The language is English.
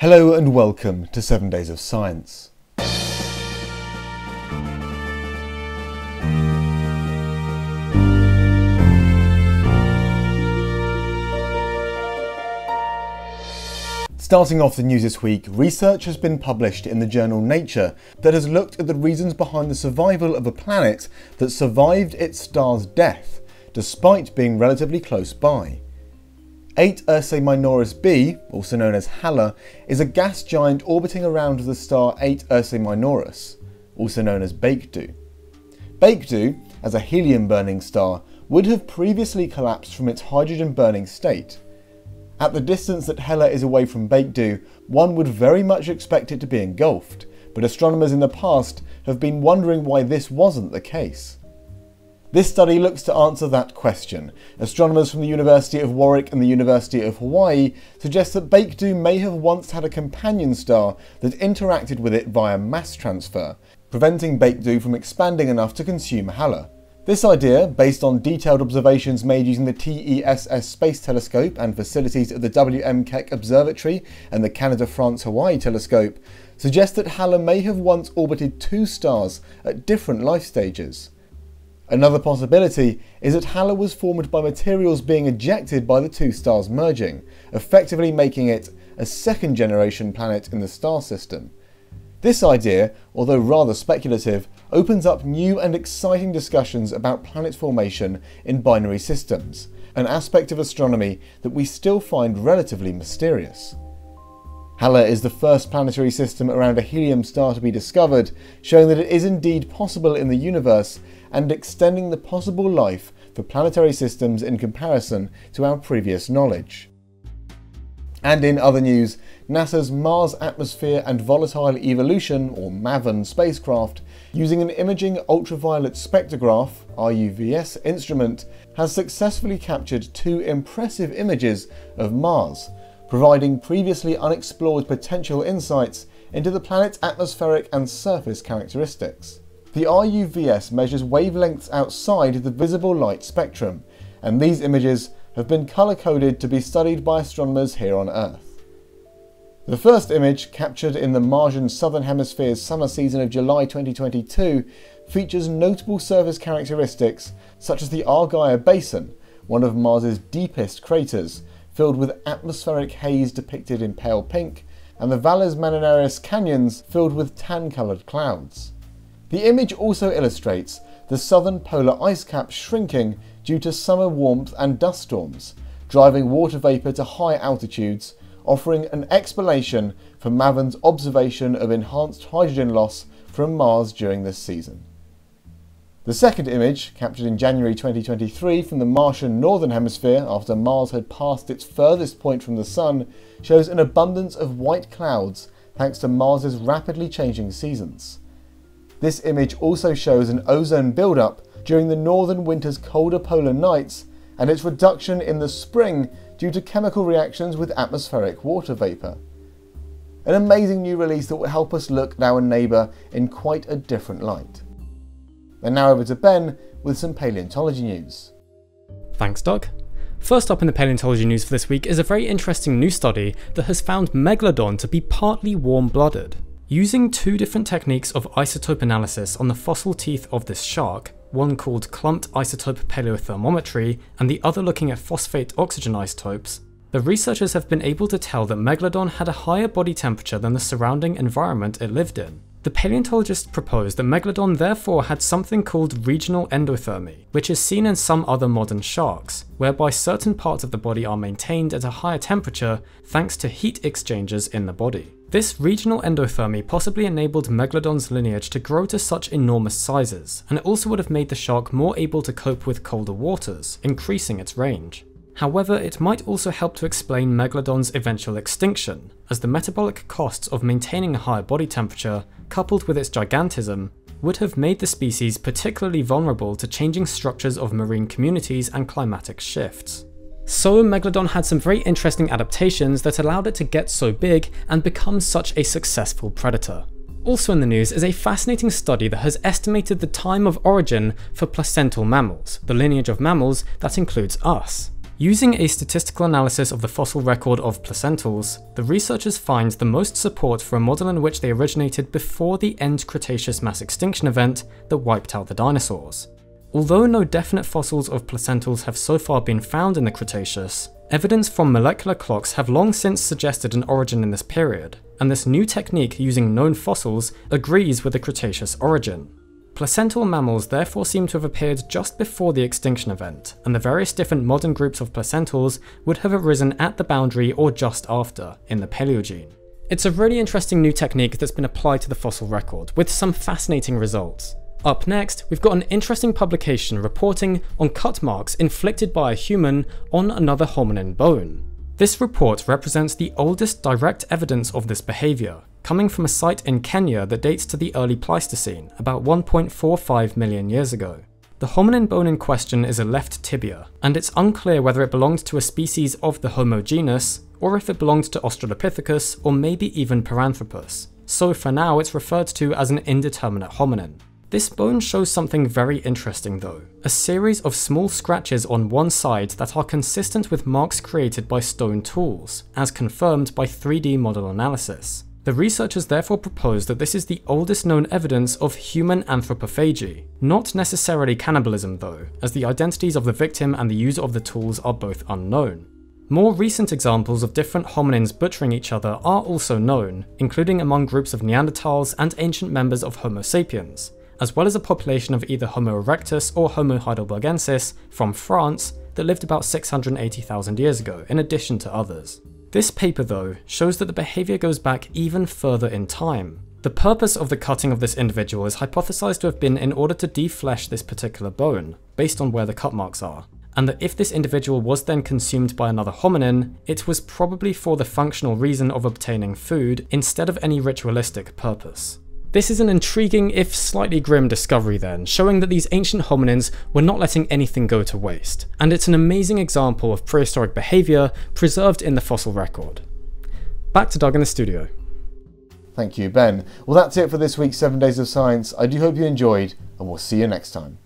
Hello and welcome to 7 Days of Science. Starting off the news this week, research has been published in the journal Nature that has looked at the reasons behind the survival of a planet that survived its star's death, despite being relatively close by. 8 Ursae Minoris b, also known as Halla, is a gas giant orbiting around the star 8 Ursae Minoris, also known as Baekdu. Baekdu, as a helium-burning star, would have previously collapsed from its hydrogen-burning state. At the distance that Halla is away from Baekdu, one would very much expect it to be engulfed, but astronomers in the past have been wondering why this wasn't the case. This study looks to answer that question. Astronomers from the University of Warwick and the University of Hawaii suggest that Baekdu may have once had a companion star that interacted with it via mass transfer, preventing Baekdu from expanding enough to consume Halla. This idea, based on detailed observations made using the TESS Space Telescope and facilities at the WM Keck Observatory and the Canada-France-Hawaii Telescope, suggests that Halla may have once orbited two stars at different life stages. Another possibility is that Halla was formed by materials being ejected by the two stars merging, effectively making it a second-generation planet in the star system. This idea, although rather speculative, opens up new and exciting discussions about planet formation in binary systems, an aspect of astronomy that we still find relatively mysterious. Halla is the first planetary system around a helium star to be discovered, showing that it is indeed possible in the universe and extending the possible life for planetary systems in comparison to our previous knowledge. And in other news, NASA's Mars Atmosphere and Volatile Evolution, or MAVEN spacecraft, using an imaging ultraviolet spectrograph (IUVS) instrument, has successfully captured two impressive images of Mars, providing previously unexplored potential insights into the planet's atmospheric and surface characteristics. The IUVS measures wavelengths outside the visible light spectrum, and these images have been color-coded to be studied by astronomers here on Earth. The first image, captured in the Martian Southern Hemisphere's summer season of July 2022, features notable surface characteristics such as the Argyre Basin, one of Mars's deepest craters, filled with atmospheric haze depicted in pale pink, and the Valles Marineris canyons filled with tan-coloured clouds. The image also illustrates the southern polar ice cap shrinking due to summer warmth and dust storms, driving water vapour to high altitudes, offering an explanation for MAVEN's observation of enhanced hydrogen loss from Mars during this season. The second image, captured in January 2023 from the Martian Northern Hemisphere after Mars had passed its furthest point from the Sun, shows an abundance of white clouds thanks to Mars's rapidly changing seasons. This image also shows an ozone buildup during the northern winter's colder polar nights and its reduction in the spring due to chemical reactions with atmospheric water vapour. An amazing new release that will help us look at our neighbour in quite a different light. And now over to Ben with some paleontology news. Thanks, Doug. First up in the paleontology news for this week is a very interesting new study that has found Megalodon to be partly warm-blooded. Using two different techniques of isotope analysis on the fossil teeth of this shark, one called clumped isotope paleothermometry and the other looking at phosphate oxygen isotopes, the researchers have been able to tell that Megalodon had a higher body temperature than the surrounding environment it lived in. The paleontologists proposed that Megalodon therefore had something called regional endothermy, which is seen in some other modern sharks, whereby certain parts of the body are maintained at a higher temperature thanks to heat exchangers in the body. This regional endothermy possibly enabled Megalodon's lineage to grow to such enormous sizes, and it also would have made the shark more able to cope with colder waters, increasing its range. However, it might also help to explain Megalodon's eventual extinction, as the metabolic costs of maintaining a higher body temperature, coupled with its gigantism, would have made the species particularly vulnerable to changing structures of marine communities and climatic shifts. So Megalodon had some very interesting adaptations that allowed it to get so big and become such a successful predator. Also in the news is a fascinating study that has estimated the time of origin for placental mammals, the lineage of mammals that includes us. Using a statistical analysis of the fossil record of placentals, the researchers find the most support for a model in which they originated before the end Cretaceous mass extinction event that wiped out the dinosaurs. Although no definite fossils of placentals have so far been found in the Cretaceous, evidence from molecular clocks have long since suggested an origin in this period, and this new technique using known fossils agrees with the Cretaceous origin. Placental mammals therefore seem to have appeared just before the extinction event, and the various different modern groups of placentals would have arisen at the boundary or just after, in the Paleogene. It's a really interesting new technique that's been applied to the fossil record, with some fascinating results. Up next, we've got an interesting publication reporting on cut marks inflicted by a human on another hominin bone. This report represents the oldest direct evidence of this behaviour, coming from a site in Kenya that dates to the early Pleistocene, about 1.45 million years ago. The hominin bone in question is a left tibia, and it's unclear whether it belonged to a species of the Homo genus, or if it belonged to Australopithecus or maybe even Paranthropus, so for now it's referred to as an indeterminate hominin. This bone shows something very interesting though, a series of small scratches on one side that are consistent with marks created by stone tools, as confirmed by 3D model analysis. The researchers therefore propose that this is the oldest known evidence of human anthropophagy, not necessarily cannibalism though, as the identities of the victim and the user of the tools are both unknown. More recent examples of different hominins butchering each other are also known, including among groups of Neanderthals and ancient members of Homo sapiens, as well as a population of either Homo erectus or Homo heidelbergensis from France that lived about 680,000 years ago, in addition to others. This paper though shows that the behaviour goes back even further in time. The purpose of the cutting of this individual is hypothesised to have been in order to deflesh this particular bone, based on where the cut marks are, and that if this individual was then consumed by another hominin, it was probably for the functional reason of obtaining food instead of any ritualistic purpose. This is an intriguing, if slightly grim, discovery then, showing that these ancient hominins were not letting anything go to waste, and it's an amazing example of prehistoric behaviour preserved in the fossil record. Back to Doug in the studio. Thank you, Ben. Well, that's it for this week's 7 Days of Science. I do hope you enjoyed, and we'll see you next time.